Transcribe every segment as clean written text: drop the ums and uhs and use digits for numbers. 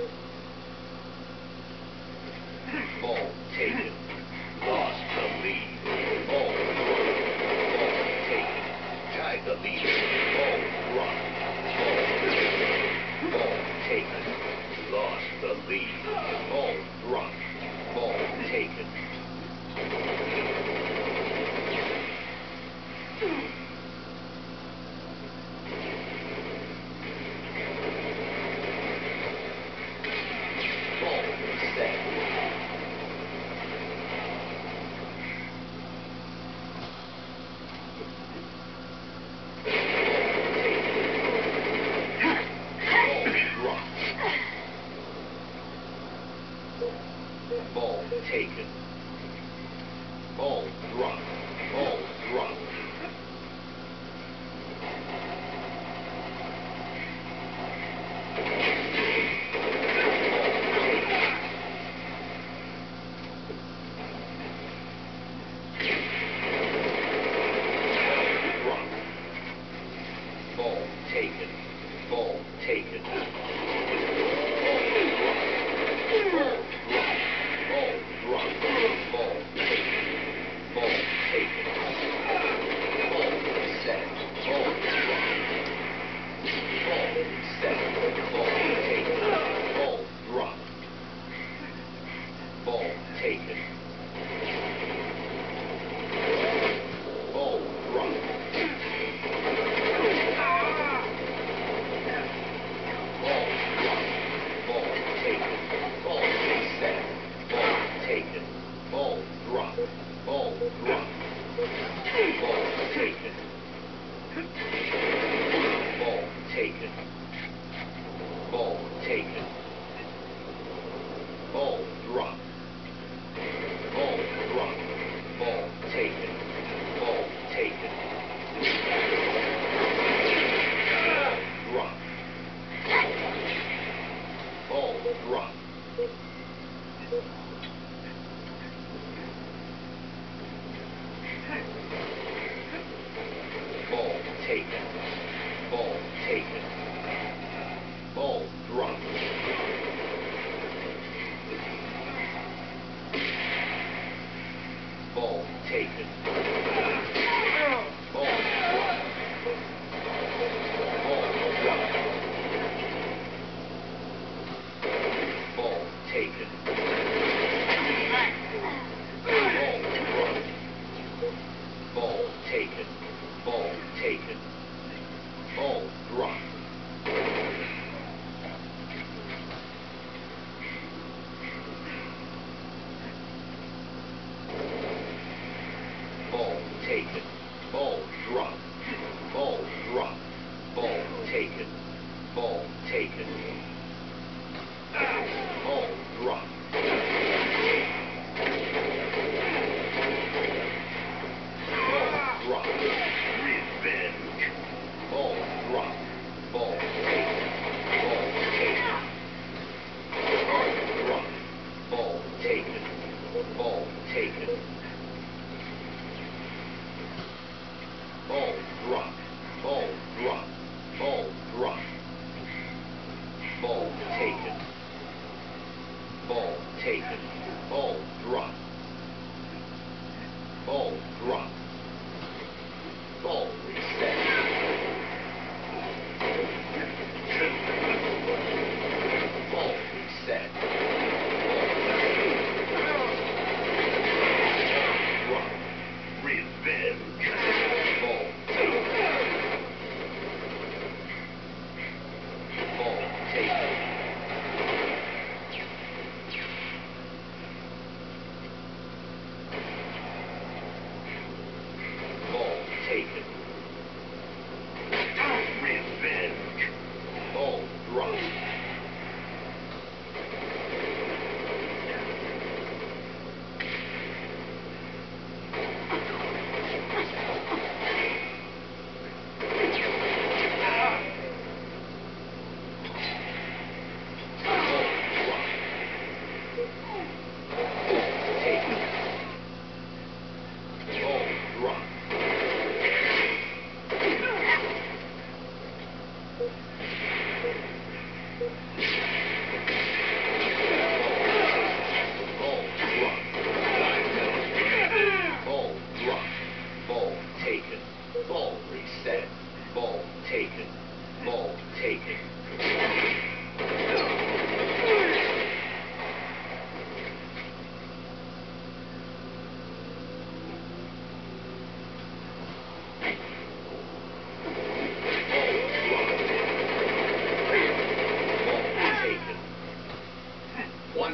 Ball taken. Lost the lead. Ball thrown. Ball taken. Tied the lead. Ball run. Ball thrown. Ball taken. Lost the lead. Ball run. Ball taken. Ball set. Ball taken. Ball dropped. Ball dropped. Ball taken. Ball taken. Ball taken. Ball dropped. Ball taken. Ball run. Ball run. Ball taken. Ball set. Ball taken. Ball run. Ball run. Ball taken. Ball taken. Ball taken. Ball run. Run. Ball taken. Ball taken. Ball run. Ball taken. Ball run. Ball run. Taken. Ball taken. Ball taken. Ball dropped. Ball taken. Ball dropped. Ball dropped. Ball taken. Ball taken. Ball dropped. Ball dropped. Revenge. Ball dropped. Ball taken. Ball taken. Ball dropped. Ball taken. Ball taken. Ball dropped. Ball dropped. Ball dropped. Ball taken. Ball taken. Ball dropped. Ball dropped. Ball reset. Ball reset. Ball dropped. Revenge. Ball taken. Ball taken.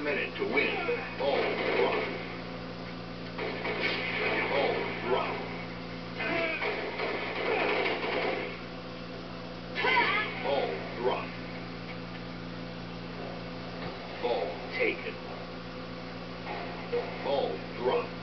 1 minute to win. Ball one. Ball one. Ball run. Ball taken. Ball run.